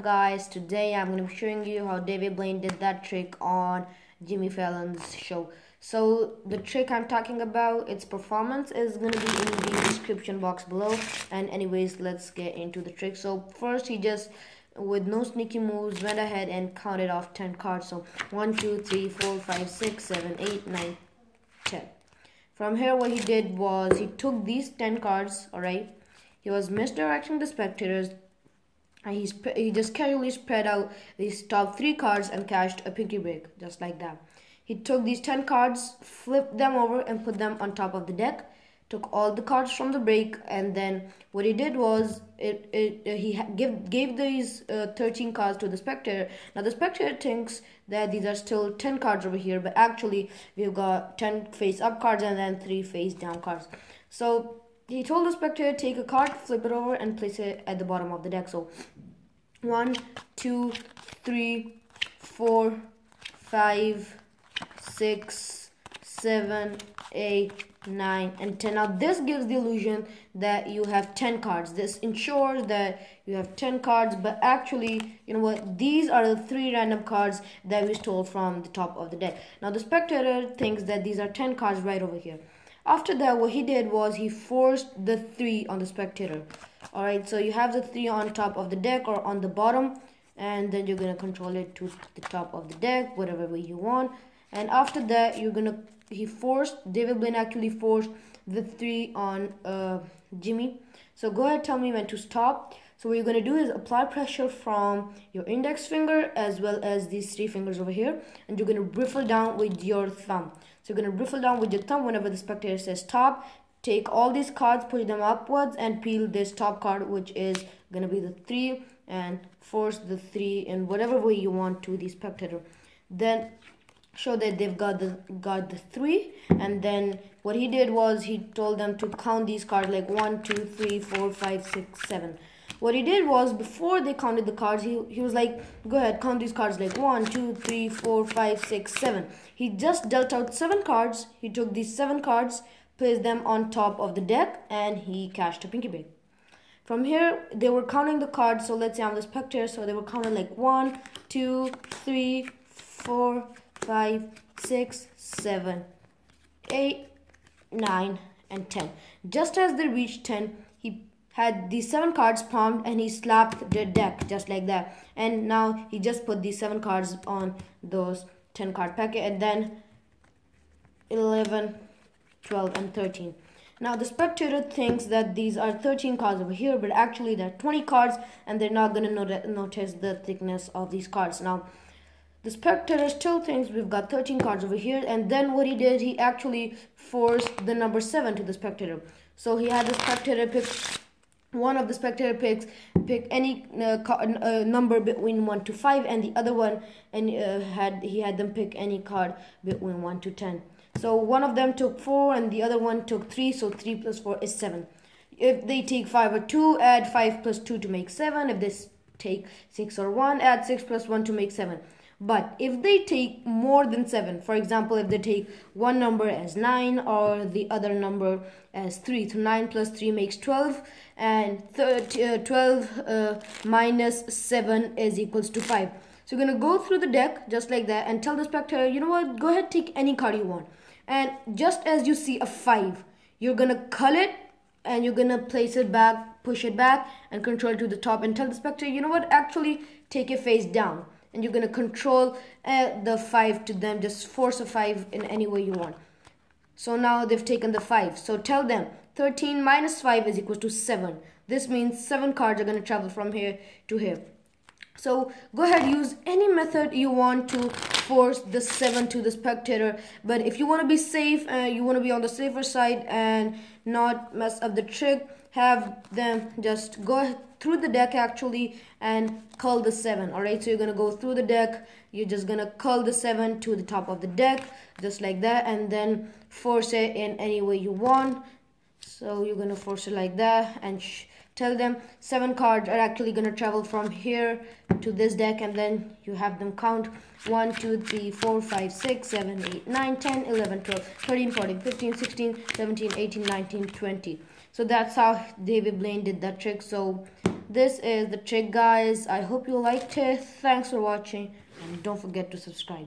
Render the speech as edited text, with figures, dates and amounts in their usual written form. up guys, today I'm going to be showing you how David Blaine did that trick on Jimmy Fallon's show. So the trick I'm talking about, its performance, is going to be in the description box below. And anyways, let's get into the trick. So first he just, with no sneaky moves, went ahead and counted off 10 cards. So 1, 2, 3, 4, 5, 6, 7, 8, 9, 10. From here what he did was he took these 10 cards, alright. He was misdirecting the spectators, and he just casually spread out these top 3 cards and cashed a piggy bank, just like that. He took these 10 cards, flipped them over and put them on top of the deck, took all the cards from the break, and then what he did was he gave these 13 cards to the spectator. Now the spectator thinks that these are still 10 cards over here, but actually we've got 10 face up cards and then 3 face down cards. So he told the spectator, take a card, flip it over, and place it at the bottom of the deck. So 1, 2, 3, 4, 5, 6, 7, 8, 9, and 10. Now this gives the illusion that you have 10 cards. This ensures that you have 10 cards, but actually, you know what? These are the 3 random cards that we stole from the top of the deck. Now the spectator thinks that these are 10 cards right over here. After that, what he did was he forced the 3 on the spectator. Alright, so you have the 3 on top of the deck or on the bottom, and then you're going to control it to the top of the deck, whatever way you want. And after that, you're going to, David Blaine actually forced the 3 on Jimmy. So go ahead, tell me when to stop. So what you're going to do is apply pressure from your index finger as well as these 3 fingers over here. And you're going to riffle down with your thumb. So you're going to riffle down with your thumb whenever the spectator says stop. Take all these cards, push them upwards, and peel this top card, which is going to be the 3. And force the 3 in whatever way you want to the spectator. Then show that they've got the 3. And then what he did was he told them to count these cards like 1, 2, 3, 4, 5, 6, 7. What he did was, before they counted the cards, he was like, go ahead, count these cards like 1, 2, 3, 4, 5, 6, 7. He just dealt out 7 cards. He took these 7 cards, placed them on top of the deck, and he cashed a piggy bank. From here, they were counting the cards. So let's say I'm the spectator. So they were counting like 1, 2, 3, 4, 5, 6, 7, 8, 9, and 10. Just as they reached 10, he had these 7 cards palmed, and he slapped the deck just like that. And now he just put these 7 cards on those 10 card packet, and then 11, 12, and 13. Now the spectator thinks that these are 13 cards over here, but actually they're 20 cards, and they're not going to notice the thickness of these cards. Now the spectator still thinks we've got 13 cards over here, and then what he did, he actually forced the number 7 to the spectator. So he had the spectator pick. One of the spectator pick any number between 1 to 5, and the other one, and he had them pick any card between 1 to 10. So one of them took 4, and the other one took 3. So 3 plus 4 is 7. If they take 5 or 2, add 5 plus 2 to make 7. If they take 6 or 1, add 6 plus 1 to make 7. But if they take more than 7, for example, if they take one number as 9 or the other number as 3, so 9 plus 3 makes 12, and 12 minus 7 is equals to 5. So you're going to go through the deck just like that and tell the spectator, you know what, go ahead, take any card you want. And just as you see a 5, you're going to cull it, and you're going to place it back, push it back, and control it to the top, and tell the spectator, you know what, actually take it face down. And you're going to control the 5 to them. Just force a 5 in any way you want. So now they've taken the 5. So tell them 13 minus 5 is equal to 7. This means 7 cards are going to travel from here to here. So go ahead, use any method you want to force the 7 to the spectator. But if you want to be safe, you want to be on the safer side and not mess up the trick, have them just go through the deck actually and cull the 7. Alright, so you're going to go through the deck. You're just going to cull the 7 to the top of the deck, just like that, and then force it in any way you want. So you're going to force it like that and tell them 7 cards are actually going to travel from here to this deck, and then you have them count 1, 2, 3, 4, 5, 6, 7, 8, 9, 10, 11, 12, 13, 14, 15, 16, 17, 18, 19, 20. So that's how David Blaine did that trick. So This is the trick, guys. I hope you liked it. Thanks for watching, and don't forget to subscribe.